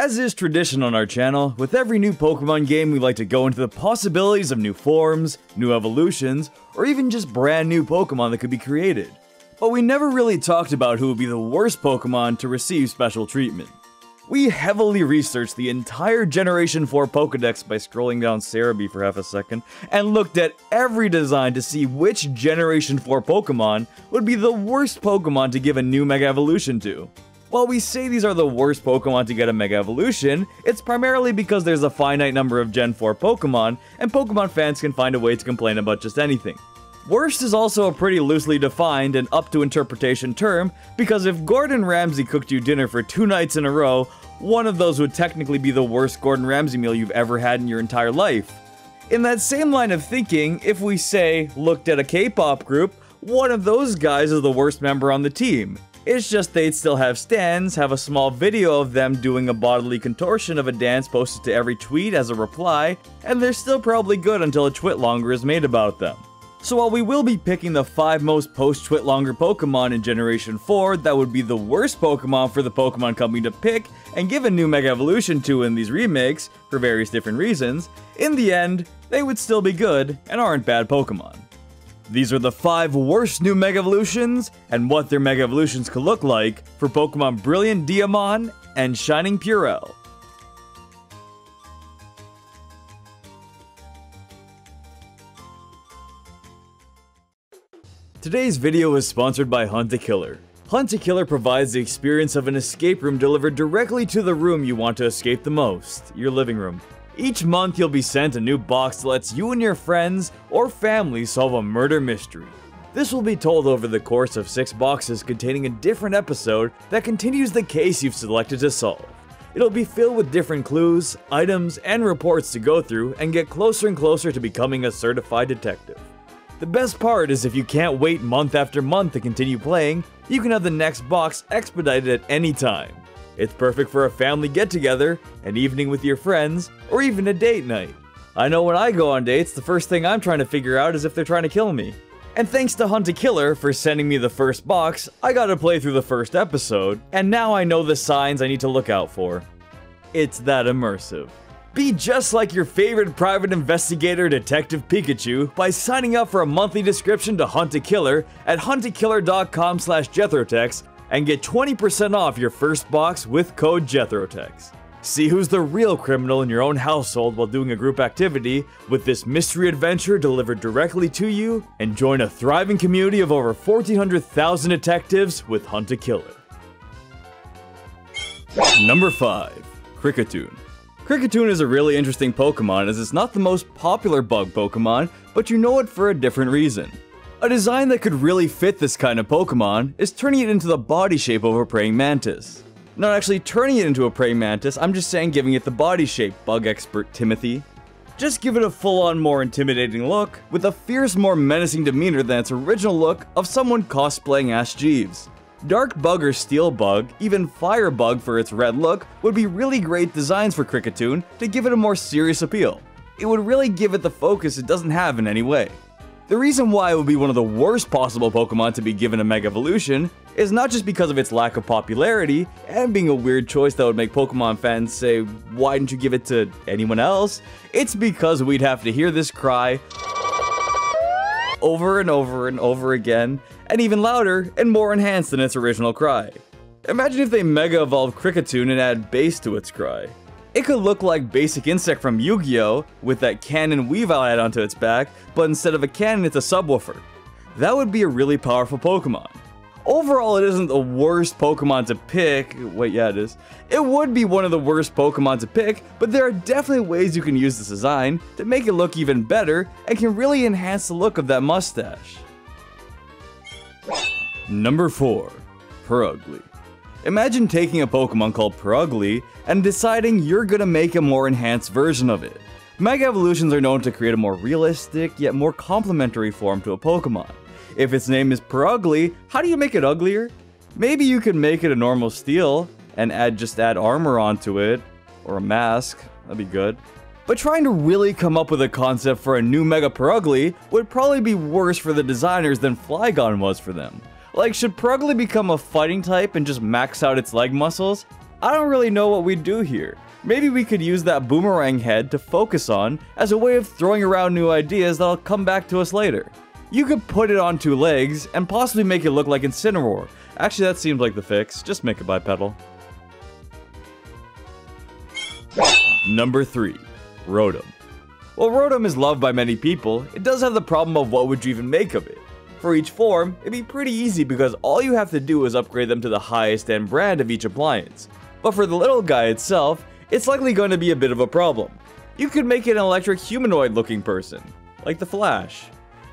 As is tradition on our channel, with every new Pokemon game we like to go into the possibilities of new forms, new evolutions, or even just brand new Pokemon that could be created. But we never really talked about who would be the worst Pokemon to receive special treatment. We heavily researched the entire Generation 4 Pokedex by scrolling down Cerebi for half a second, and looked at every design to see which Generation 4 Pokemon would be the worst Pokemon to give a new Mega Evolution to. While we say these are the worst Pokemon to get a Mega Evolution, it's primarily because there's a finite number of Gen 4 Pokemon, and Pokemon fans can find a way to complain about just anything. Worst is also a pretty loosely defined and up-to-interpretation term, because if Gordon Ramsay cooked you dinner for 2 nights in a row, one of those would technically be the worst Gordon Ramsay meal you've ever had in your entire life. In that same line of thinking, if we say, looked at a K-pop group, one of those guys is the worst member on the team. It's just they'd still have stands, have a small video of them doing a bodily contortion of a dance posted to every tweet as a reply, and they're still probably good until a twitlonger is made about them. So while we will be picking the 5 most post-Twitlonger Pokemon in Generation 4 that would be the worst Pokemon for the Pokemon Company to pick and give a new Mega Evolution to in these remakes, for various different reasons, in the end, they would still be good and aren't bad Pokemon. These are the 5 worst new Mega Evolutions and what their Mega Evolutions could look like for Pokemon Brilliant Diamond and Shining Pearl. Today's video is sponsored by Hunt a Killer. Hunt a Killer provides the experience of an escape room delivered directly to the room you want to escape the most, your living room. Each month you'll be sent a new box that lets you and your friends or family solve a murder mystery. This will be told over the course of 6 boxes containing a different episode that continues the case you've selected to solve. It'll be filled with different clues, items, and reports to go through and get closer and closer to becoming a certified detective. The best part is if you can't wait month after month to continue playing, you can have the next box expedited at any time. It's perfect for a family get-together, an evening with your friends, or even a date night. I know when I go on dates, the first thing I'm trying to figure out is if they're trying to kill me. And thanks to Hunt a Killer for sending me the first box, I got to play through the first episode, and now I know the signs I need to look out for. It's that immersive. Be just like your favorite private investigator, Detective Pikachu, by signing up for a monthly subscription to Hunt a Killer at huntakiller.com/Jethrotex and get 20% off your first box with code Jethrotex. See who's the real criminal in your own household while doing a group activity with this mystery adventure delivered directly to you, and join a thriving community of over 1,400,000 detectives with Hunt a Killer. Number 5, Kricketune. Kricketune is a really interesting Pokemon as it's not the most popular bug Pokemon, but you know it for a different reason. A design that could really fit this kind of Pokemon is turning it into the body shape of a praying mantis. Not actually turning it into a praying mantis, I'm just saying giving it the body shape, bug expert Timothy. Just give it a full-on more intimidating look, with a fierce more menacing demeanor than its original look of someone cosplaying Ash Jeeves. Dark Bug or Steel Bug, even Fire Bug for its red look, would be really great designs for Kricketune to give it a more serious appeal. It would really give it the focus it doesn't have in any way. The reason why it would be one of the worst possible Pokemon to be given a Mega Evolution is not just because of its lack of popularity and being a weird choice that would make Pokemon fans say, "Why didn't you give it to anyone else?" It's because we'd have to hear this cry over and over and over again, and even louder and more enhanced than its original cry. Imagine if they Mega Evolved Kricketune and add bass to its cry. It could look like Basic Insect from Yu-Gi-Oh! With that cannon Weavile add onto its back, but instead of a cannon it's a subwoofer. That would be a really powerful Pokemon. Overall, it isn't the worst Pokemon to pick. Wait, yeah, it is. It would be one of the worst Pokemon to pick, but there are definitely ways you can use this design to make it look even better and can really enhance the look of that mustache. Number 4, Purugly. Imagine taking a Pokemon called Purugly and deciding you're gonna make a more enhanced version of it. Mega Evolutions are known to create a more realistic, yet more complementary form to a Pokemon. If its name is Purugly, how do you make it uglier? Maybe you could make it a normal steel and just add armor onto it, or a mask, that'd be good. But trying to really come up with a concept for a new Mega Purugly would probably be worse for the designers than Flygon was for them. Like, should Purugly become a fighting type and just max out its leg muscles? I don't really know what we'd do here. Maybe we could use that boomerang head to focus on as a way of throwing around new ideas that'll come back to us later. You could put it on two legs and possibly make it look like Incineroar. Actually, that seems like the fix. Just make it bipedal. Number 3. Rotom. While Rotom is loved by many people, it does have the problem of what would you even make of it. For each form, it'd be pretty easy because all you have to do is upgrade them to the highest end brand of each appliance. But for the little guy itself, it's likely going to be a bit of a problem. You could make it an electric humanoid looking person, like the Flash.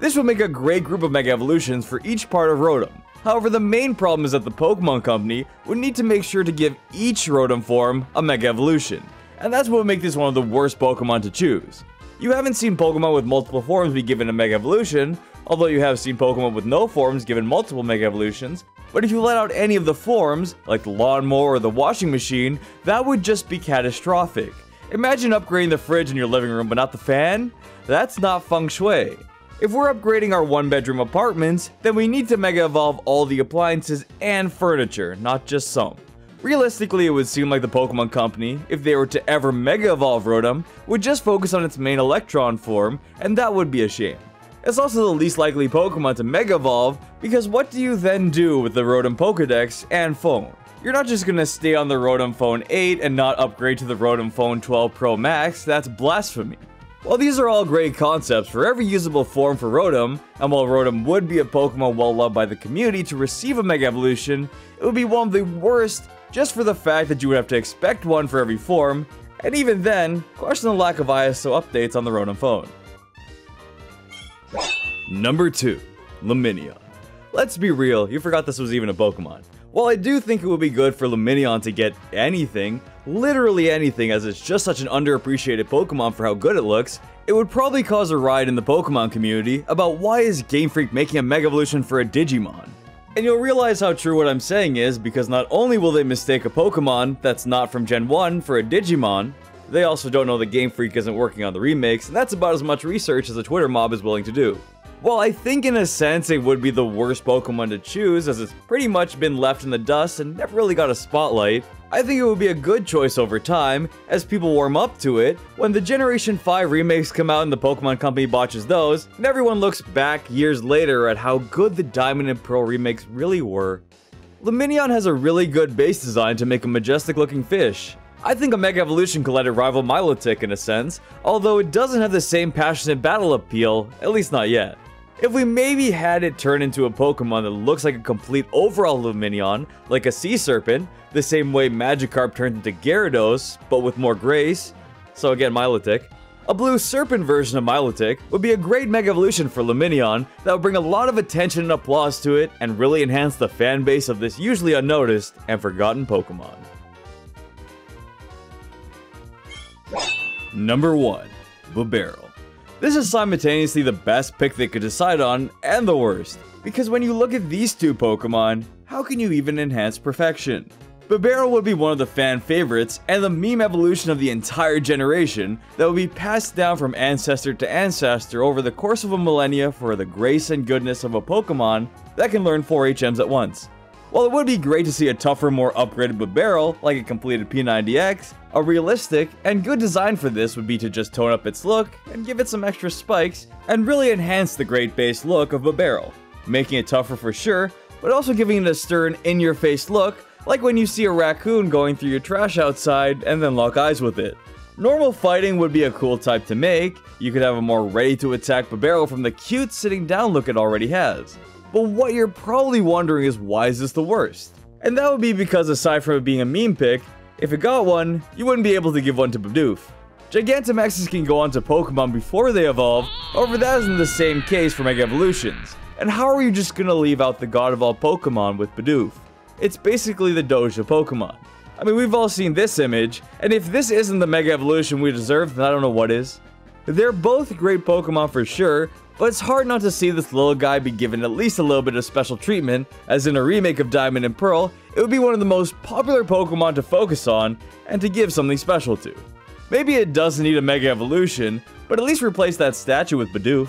This would make a great group of Mega Evolutions for each part of Rotom. However, the main problem is that the Pokémon Company would need to make sure to give each Rotom form a Mega Evolution, and that's what would make this one of the worst Pokémon to choose. You haven't seen Pokémon with multiple forms be given a Mega Evolution, although you have seen Pokémon with no forms given multiple Mega Evolutions, but if you let out any of the forms, like the lawnmower or the washing machine, that would just be catastrophic. Imagine upgrading the fridge in your living room but not the fan? That's not feng shui. If we're upgrading our one-bedroom apartments, then we need to Mega Evolve all the appliances and furniture, not just some. Realistically, it would seem like the Pokémon Company, if they were to ever Mega Evolve Rotom, would just focus on its main Electron form, and that would be a shame. It's also the least likely Pokémon to Mega Evolve, because what do you then do with the Rotom Pokédex and phone? You're not just gonna stay on the Rotom Phone 8 and not upgrade to the Rotom Phone 12 Pro Max, that's blasphemy. While these are all great concepts for every usable form for Rotom, and while Rotom would be a Pokémon well loved by the community to receive a Mega Evolution, it would be one of the worst just for the fact that you would have to expect one for every form, and even then, question the lack of ISO updates on the Rotom Phone. Number 2. Lumineon. Let's be real, you forgot this was even a Pokémon. While I do think it would be good for Lumineon to get anything, literally anything, as it's just such an underappreciated Pokémon for how good it looks, it would probably cause a riot in the Pokémon community about why is Game Freak making a Mega Evolution for a Digimon. And you'll realize how true what I'm saying is because not only will they mistake a Pokémon that's not from Gen 1 for a Digimon, they also don't know that Game Freak isn't working on the remakes, and that's about as much research as a Twitter mob is willing to do. Well, I think in a sense it would be the worst Pokémon to choose as it's pretty much been left in the dust and never really got a spotlight, I think it would be a good choice over time as people warm up to it when the Generation 5 remakes come out and the Pokémon Company botches those and everyone looks back years later at how good the Diamond and Pearl remakes really were. Lumineon has a really good base design to make a majestic looking fish. I think a Mega Evolution could let it rival Milotic in a sense, although it doesn't have the same passionate battle appeal, at least not yet. If we maybe had it turn into a Pokémon that looks like a complete overall Lumineon, like a sea serpent, the same way Magikarp turned into Gyarados, but with more grace, so again Milotic, a blue serpent version of Milotic would be a great Mega Evolution for Lumineon that would bring a lot of attention and applause to it and really enhance the fan base of this usually unnoticed and forgotten Pokémon. Number 1. Bibarel. This is simultaneously the best pick they could decide on, and the worst, because when you look at these two Pokémon, how can you even enhance perfection? Bibarel would be one of the fan favorites and the meme evolution of the entire generation that would be passed down from ancestor to ancestor over the course of a millennia for the grace and goodness of a Pokémon that can learn 4 HMs at once. While it would be great to see a tougher, more upgraded Bibarel, like a completed P90X, a realistic and good design for this would be to just tone up its look and give it some extra spikes and really enhance the great base look of Bibarel, making it tougher for sure, but also giving it a stern, in-your-face look, like when you see a raccoon going through your trash outside and then lock eyes with it. Normal fighting would be a cool type to make, you could have a more ready-to-attack Bibarel from the cute sitting-down look it already has. But what you're probably wondering is why is this the worst? And that would be because aside from it being a meme pick, if it got one, you wouldn't be able to give one to Bidoof. Gigantamaxes can go on to Pokemon before they evolve, however that isn't the same case for Mega Evolutions. And how are you just gonna leave out the god of all Pokemon with Bidoof? It's basically the Doge of Pokemon. I mean, we've all seen this image, and if this isn't the Mega Evolution we deserve, then I don't know what is. They're both great Pokemon for sure, but it's hard not to see this little guy be given at least a little bit of special treatment, as in a remake of Diamond and Pearl, it would be one of the most popular Pokemon to focus on and to give something special to. Maybe it doesn't need a Mega Evolution, but at least replace that statue with Bidoof.